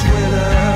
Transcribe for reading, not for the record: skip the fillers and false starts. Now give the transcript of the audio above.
sweater.